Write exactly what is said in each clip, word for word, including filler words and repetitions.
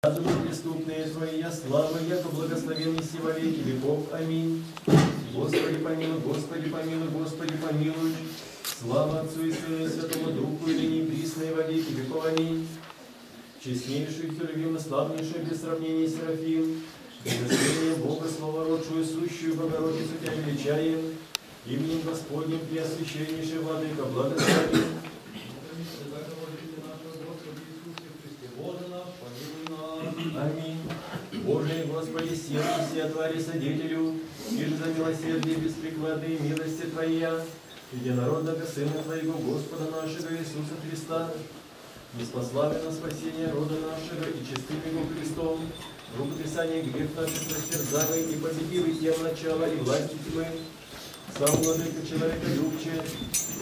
Преступные твои я славы, яко благословен еси во веки веков. Аминь. Господи помилуй, Господи помилуй, Господи помилуй. Слава Отцу и Сыну и Святому Духу, и ныне и присно и во веки веков. Аминь. Честнейший, херувим, славнейший, без сравнения серафим, благословение Бога Словородшую, сущую Богородицу тебя величаем, именем Господним преосвященнейший Владыка благословен. Аминь. Боже Господи, сердце все отвори Содителю, и же за милосердие беспрекладные милости Твоя, единородного Сына Твоего, Господа нашего Иисуса Христа, неспославлено спасение рода нашего и честым Его Христом, в рукописании грех наших растерзавый и победил и тем начало и власти тьмы, сам Владыка человека любче,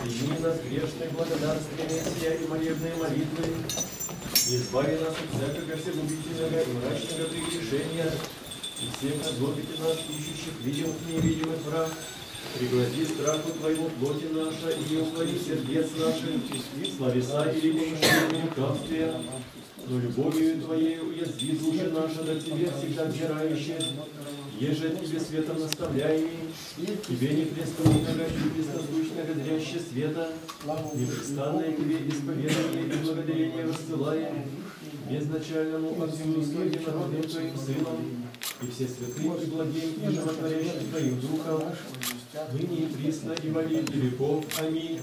прими нас грешные благодарственные сия и молебные молитвы, избави нас от всякого всегубительного и мрачного прегрешения, и всех отзовите нас, ищущих видимых и невидимых враг. Пригласи страху Твоего плоти наша, и не уклони сердец наших, и словеса или помышления лукавствия. Но любовью Твоей уязви души наша до Тебе всегда взирающая, еже от Тебе светом наставляемый, Тебе непрестанного и бессозвучного дрящего света, непрестанное Тебе исповедание и благодарение рассылаем, безначальному Отцу единородным Твоим Сыном, и все святым и благим и животворящим Твоим Духом, ныне и присно и во веки веков. Аминь.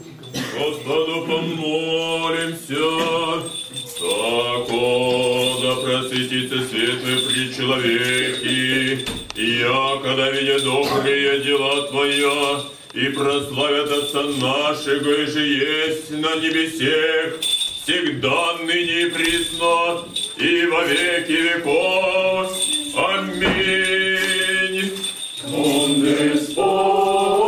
Господу помолимся. Тако да просветится светлый при человеке, и я, когда видя добрые дела Твоя, и прославят Отца нашего, и же есть на небесех, всегда ныне присно, и во веки веков. Аминь. Он Господь.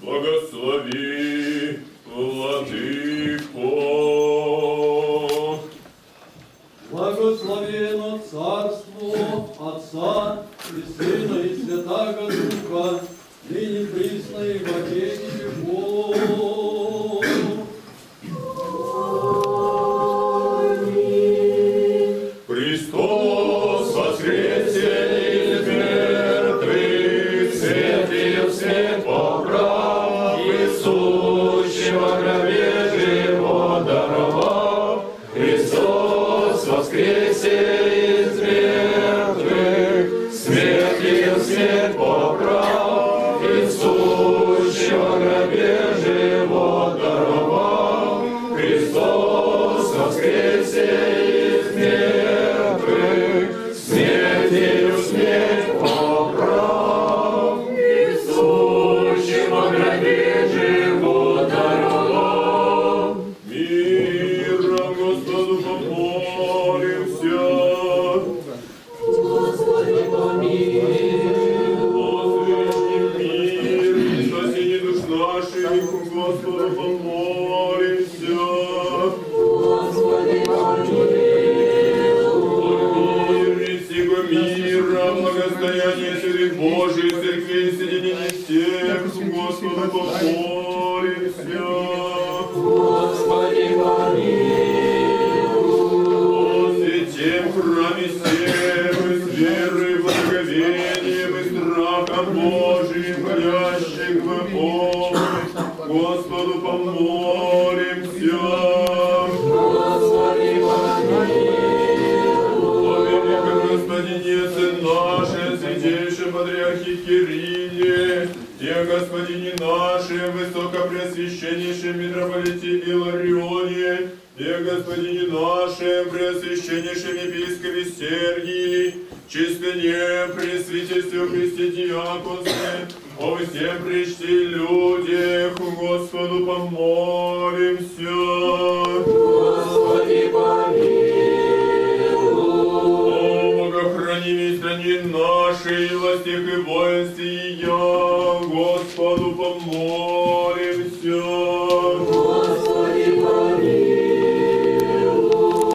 Благослови, Владыко. Благословено Царство Отца и Сына и Святаго Духа, ныне присно и во веки веков. Преосвященнейшем митрополите Иларионе, и господине нашем преосвященнейшем Преосвященнейшем епископе Сергии, чистыне, пресвитерстве, Христе диаконстве, о всем причти людях, Господу помолимся. Господи, помилуй. О, богохрани стране нашей, властях и воинстве ее, Господу помолимся.